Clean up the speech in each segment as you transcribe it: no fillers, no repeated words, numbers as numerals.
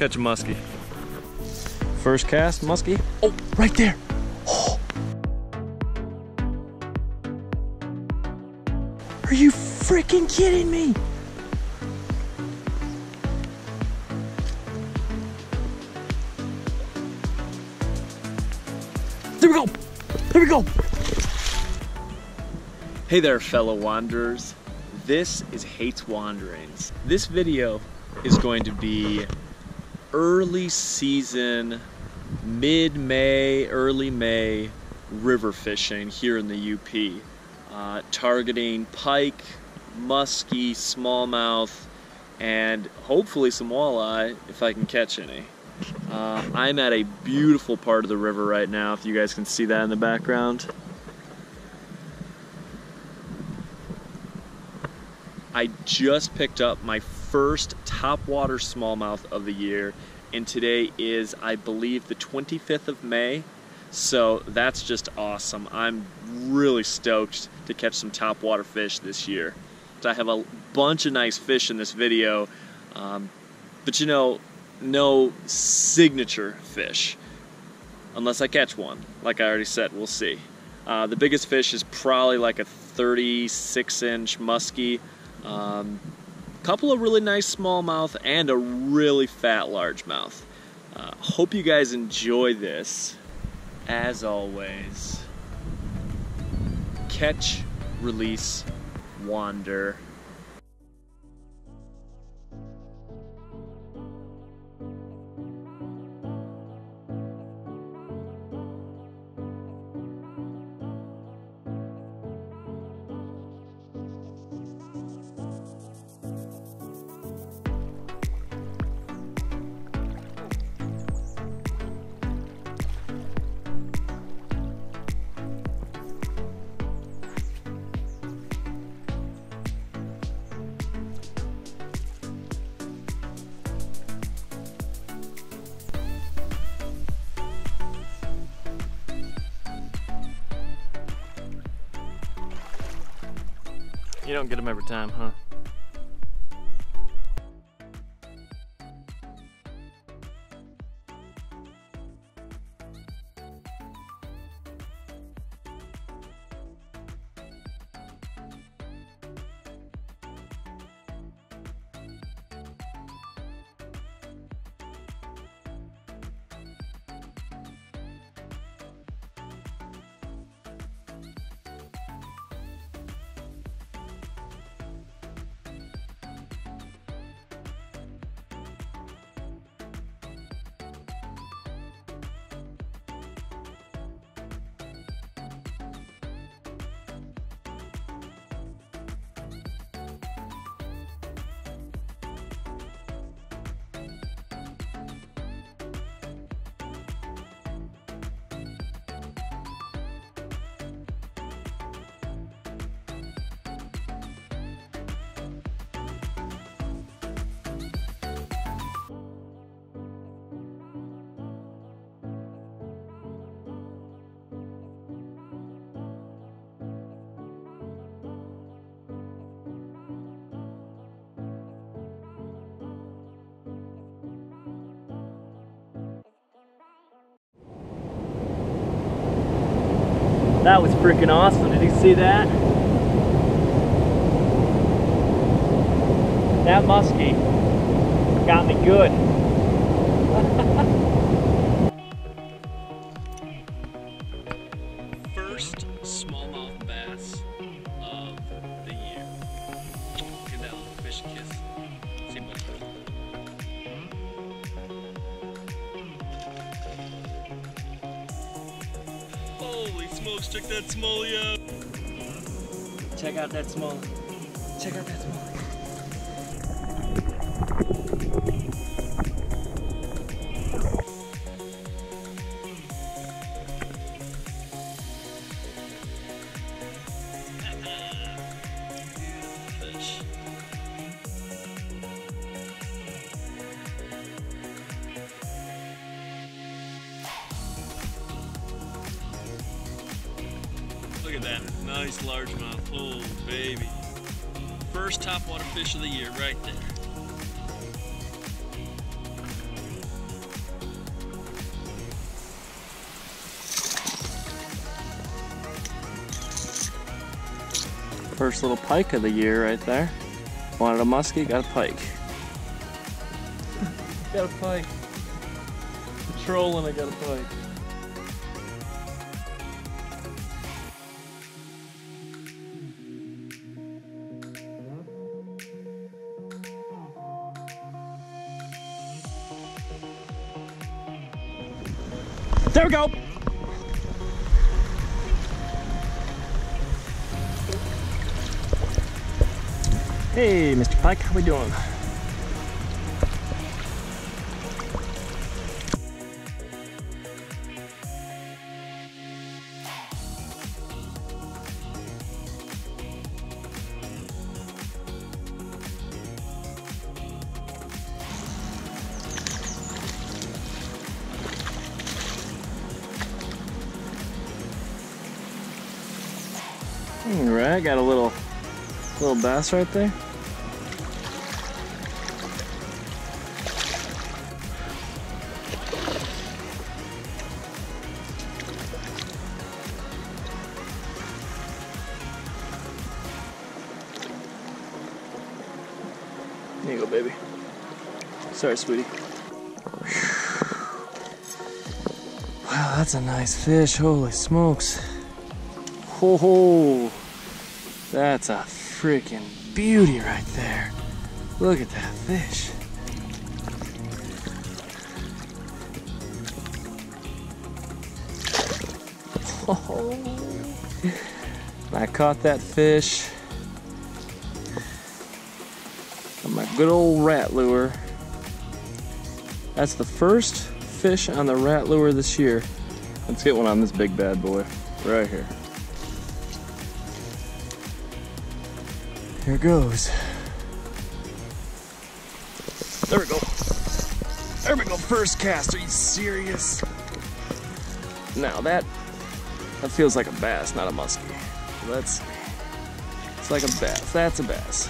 catch a muskie. First cast, muskie. Oh, right there. Oh. Are you freaking kidding me? There we go. There we go. Hey there, fellow wanderers. This is Haight's Wanderings. This video is going to be early season, mid-May, early May river fishing here in the UP. Targeting pike, muskie, smallmouth, and hopefully some walleye if I can catch any. I'm at a beautiful part of the river right now, if you guys can see that in the background. I just picked up my first topwater smallmouth of the year, and today is, I believe, the 25th of May, so that's just awesome. I'm really stoked to catch some topwater fish this year. I have a bunch of nice fish in this video, but you know, no signature fish, unless I catch one. Like I already said, we'll see. The biggest fish is probably like a 36-inch muskie. Couple of really nice smallmouth and a really fat largemouth. Hope you guys enjoy this. As always, catch, release, wander. You don't get them every time, huh? That was freaking awesome. Did you see that? That muskie got me good. First smallmouth bass of the year. Look at that little fish kiss. See, buddy. Holy smokes, check that smallie out. Check out that smallie. Check out that smallie. Beautiful fish. Look at that nice largemouth. Oh baby. First topwater fish of the year right there. First little pike of the year right there. Wanted a muskie, got a pike. Got a pike. Patrolling, I got a pike. There we go! Hey, Mr. Pike, how we doing? Alright, got a little bass right there. There you go, baby. Sorry, sweetie. Wow, that's a nice fish. Holy smokes. Ho ho. That's a freaking beauty right there. Look at that fish. Oh. I caught that fish on my good old rat lure. That's the first fish on the rat lure this year. Let's get one on this big bad boy right here. Here goes. There we go. There we go, first cast. Are you serious? Now that feels like a bass, not a muskie. Let's see. It's like a bass. That's a bass.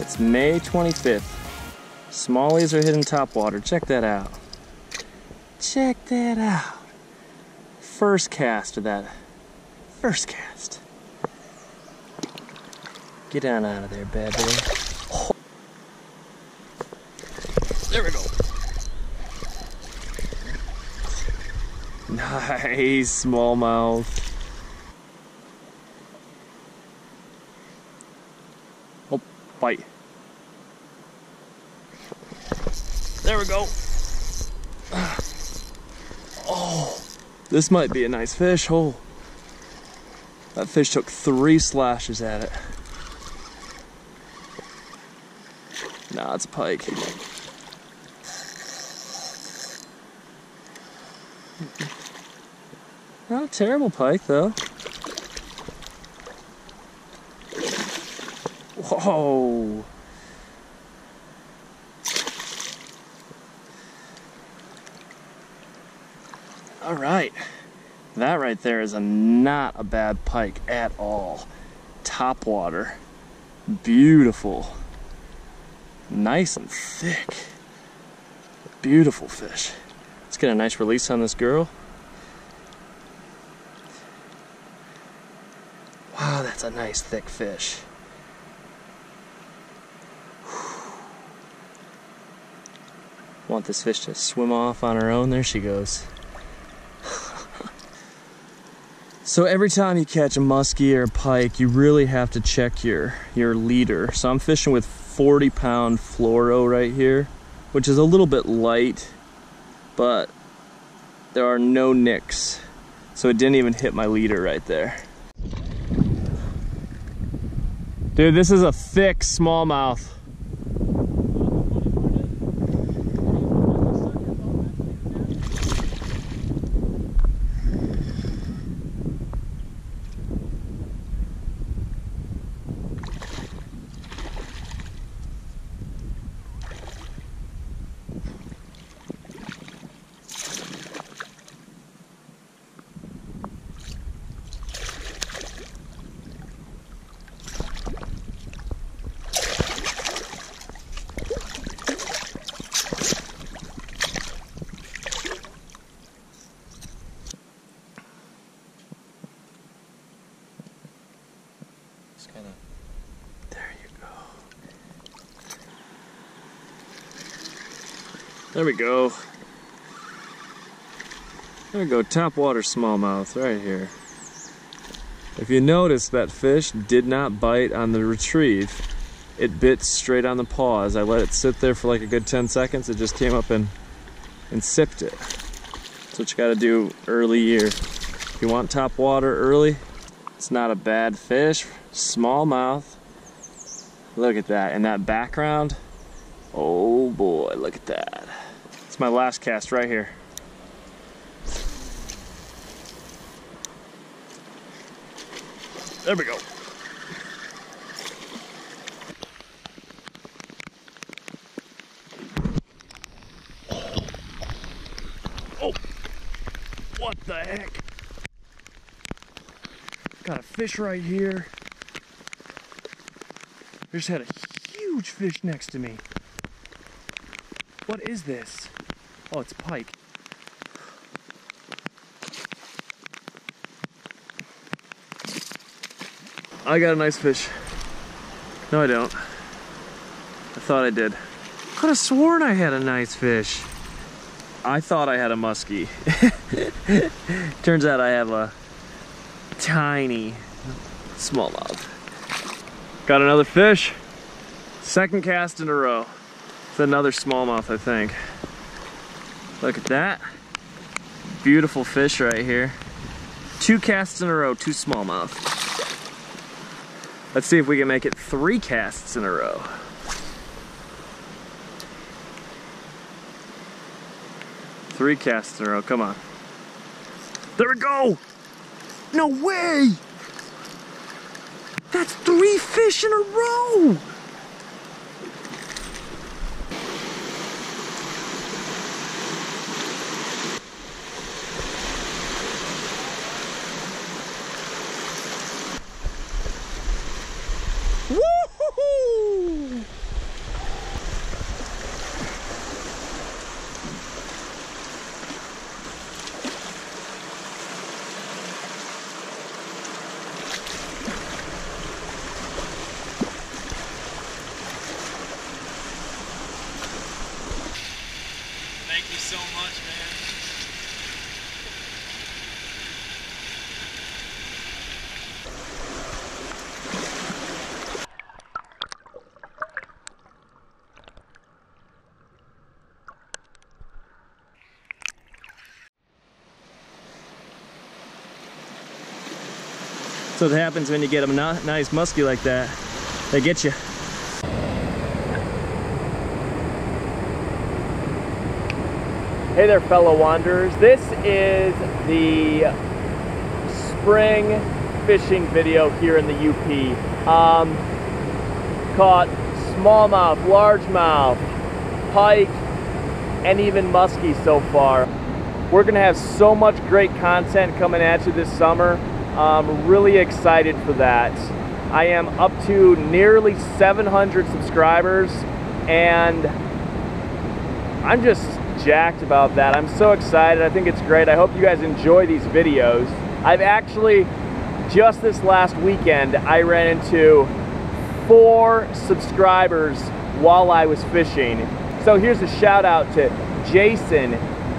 It's May 25th. Smallies are hitting topwater. Check that out. Check that out. First cast of that. First cast. Get on out of there, bad boy. Oh. There we go. Nice smallmouth. Oh, bite. There we go. Oh, this might be a nice fish. Oh. That fish took 3 slashes at it. Nah, it's a pike. Not a terrible pike, though. Whoa! All right. That right there is not a bad pike at all. Top water. Beautiful. Nice and thick. Beautiful fish. Let's get a nice release on this girl. Wow, that's a nice thick fish. Want this fish to swim off on her own. There she goes. So every time you catch a muskie or a pike, you really have to check your leader. So I'm fishing with 40-pound fluoro right here, which is a little bit light, but there are no nicks. So it didn't even hit my leader right there. Dude, this is a thick smallmouth. There we go. There we go, topwater smallmouth right here. If you notice, that fish did not bite on the retrieve. It bit straight on the paws. I let it sit there for like a good 10 seconds. It just came up and sipped it. That's what you gotta do early year. If you want top water early, it's not a bad fish. Smallmouth. Look at that, and that background. Oh boy, look at that. It's my last cast right here. There we go. Oh, what the heck? Got a fish right here. I just had a huge fish next to me. What is this? Oh, it's pike. I got a nice fish. No, I don't. I thought I did. Could have sworn I had a nice fish. I thought I had a muskie. Turns out I have a tiny smallmouth. Got another fish. Second cast in a row. It's another smallmouth, I think. Look at that. Beautiful fish right here. Two casts in a row, two smallmouth. Let's see if we can make it three casts in a row. Three casts in a row, come on. There we go! No way! That's three fish in a row! Woo-hoo-hoo! Thank you so much, man. That's what happens when you get a nice muskie like that. They get you. Hey there, fellow wanderers. This is the spring fishing video here in the UP. Caught smallmouth, largemouth, pike, and even muskie so far. We're gonna have so much great content coming at you this summer. I'm really excited for that. I am up to nearly 700 subscribers, and I'm just jacked about that. I'm so excited. I think it's great. I hope you guys enjoy these videos. I've actually, just this last weekend, I ran into 4 subscribers while I was fishing. So here's a shout out to Jason,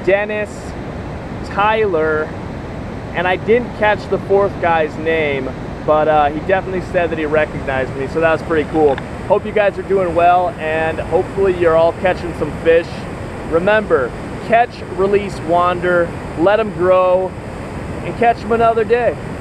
Dennis, Tyler, and I didn't catch the 4th guy's name, but he definitely said that he recognized me, so that was pretty cool. Hope you guys are doing well, and hopefully you're all catching some fish. Remember, catch, release, wander, let them grow, and catch them another day.